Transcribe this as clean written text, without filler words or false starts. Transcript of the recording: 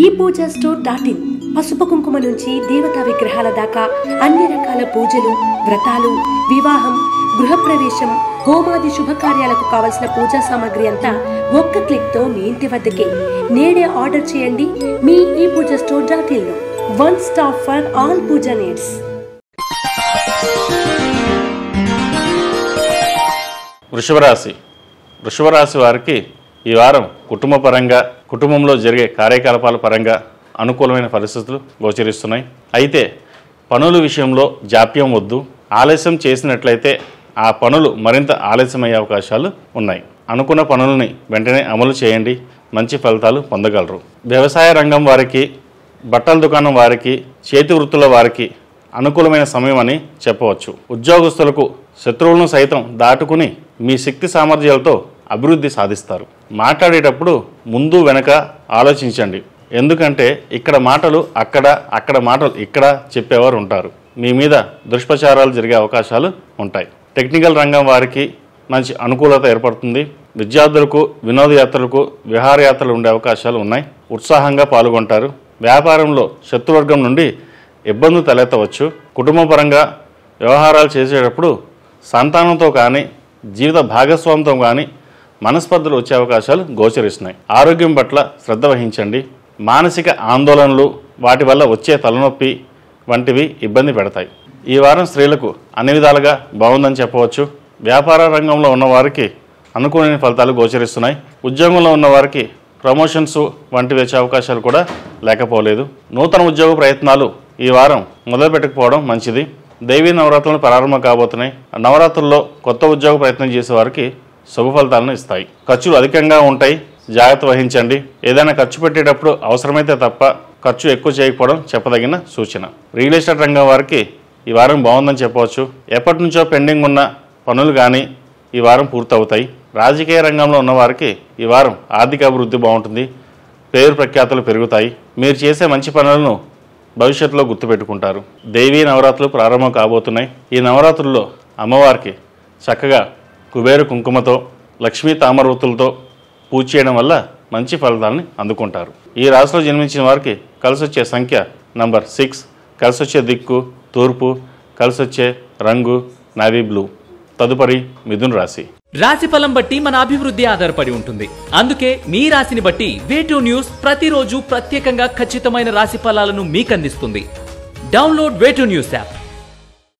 ఈ పూజ store .in పసుపు కుంకుమ నుంచి దేవతా విగ్రహాల దాకా అన్ని రకాల పూజలు, వ్రతాలు, వివాహం, గృహప్రవేశం, హోమాది శుభకార్యాలకు కావాల్సిన పూజా సామాగ్రి అంతా ఒక్క క్లిక్ తో మీ ఇంటి వద్దకే. నేడే ఆర్డర్ చేయండి మీ ఈ పూజ స్టోర్ .in లో. One stop for all Pooja needs. వృషభరాశి వారికి ఈ వారం కుటుంబపరంగా, కుటుంబంలో జరిగే కార్యకలాపాల పరంగా అనుకూలమైన పరిస్థితులు గోచరిస్తున్నాయి. అయితే పనుల విషయంలో జాప్యం వద్దు. ఆలస్యం చేసినట్లయితే ఆ పనులు మరింత ఆలస్యమయ్యే అవకాశాలు ఉన్నాయి. అనుకున్న పనులని వెంటనే అమలు చేయండి, మంచి ఫలితాలు పొందగలరు. వ్యవసాయ రంగం వారికి, బట్టల దుకాణం వారికి, చేతి వృత్తుల వారికి అనుకూలమైన సమయం అని చెప్పవచ్చు. ఉద్యోగస్తులకు శత్రువులను సైతం దాటుకుని మీ శక్తి సామర్థ్యాలతో అభివృద్ధి సాధిస్తారు. మాట్లాడేటప్పుడు ముందు వెనక ఆలోచించండి, ఎందుకంటే ఇక్కడ మాటలు అక్కడ, అక్కడ మాటలు ఇక్కడ చెప్పేవారు ఉంటారు. మీ మీద దుష్ప్రచారాలు జరిగే అవకాశాలు ఉంటాయి. టెక్నికల్ రంగం వారికి మంచి అనుకూలత ఏర్పడుతుంది. విద్యార్థులకు వినోదయాత్రలకు, విహారయాత్రలు ఉండే అవకాశాలు ఉన్నాయి. ఉత్సాహంగా పాల్గొంటారు. వ్యాపారంలో శత్రువర్గం నుండి ఇబ్బందులు తలెత్తవచ్చు. కుటుంబపరంగా వ్యవహారాలు చేసేటప్పుడు సంతానంతో కానీ, జీవిత భాగస్వామితో కానీ మనస్పర్ధలు వచ్చే అవకాశాలు గోచరిస్తున్నాయి. ఆరోగ్యం పట్ల శ్రద్ధ వహించండి. మానసిక ఆందోళనలు, వాటి వల్ల వచ్చే తలనొప్పి వంటివి ఇబ్బంది పెడతాయి. ఈ వారం స్త్రీలకు అన్ని విధాలుగా బాగుందని చెప్పవచ్చు. వ్యాపార రంగంలో ఉన్నవారికి అనుకూలమైన ఫలితాలు గోచరిస్తున్నాయి. ఉద్యోగంలో ఉన్నవారికి ప్రమోషన్స్ వంటివి వచ్చే అవకాశాలు కూడా లేకపోలేదు. నూతన ఉద్యోగ ప్రయత్నాలు ఈ వారం మొదలుపెట్టకపోవడం మంచిది. దైవీ నవరాత్రులు ప్రారంభం కాబోతున్నాయి. నవరాత్రుల్లో కొత్త ఉద్యోగ ప్రయత్నం చేసే వారికి శుభ ఫలితాలను ఇస్తాయి. ఖర్చులు అధికంగా ఉంటాయి, జాగ్రత్త వహించండి. ఏదైనా ఖర్చు పెట్టేటప్పుడు అవసరమైతే తప్ప ఖర్చు ఎక్కువ చేయకపోవడం చెప్పదగిన సూచన. రియల్ ఎస్టేట్ రంగం వారికి ఈ వారం బాగుందని చెప్పవచ్చు. ఎప్పటి నుంచో పెండింగ్ ఉన్న పనులు కానీ ఈ వారం పూర్తవుతాయి. రాజకీయ రంగంలో ఉన్నవారికి ఈ వారం ఆర్థిక అభివృద్ధి బాగుంటుంది. పేరు ప్రఖ్యాతులు పెరుగుతాయి. మీరు చేసే మంచి పనులను భవిష్యత్తులో గుర్తుపెట్టుకుంటారు. దేవీ నవరాత్రులు ప్రారంభం కాబోతున్నాయి. ఈ నవరాత్రుల్లో అమ్మవారికి చక్కగా కుబేరు కుంకుమతో, లక్ష్మీ తామరవృత్తులతో పూజ చేయడం వల్ల మంచి ఫలితాలని అందుకుంటారు. ఈ రాశిలో జన్మించిన వారికి కలిసి వచ్చే సంఖ్య నంబర్ 6, కలిసి వచ్చే దిక్కు తూర్పు, కలిసి వచ్చే రంగు నావీ బ్లూ. తదుపరి మిథున రాశి. రాశి ఫలం బట్టి మన అభివృద్ధి ఆధారపడి ఉంటుంది. అందుకే మీ రాశిని బట్టి వేటూ న్యూస్ ప్రతిరోజు ప్రత్యేకంగా ఖచ్చితమైన రాశి ఫలాలను మీకు అందిస్తుంది. Download way two news app.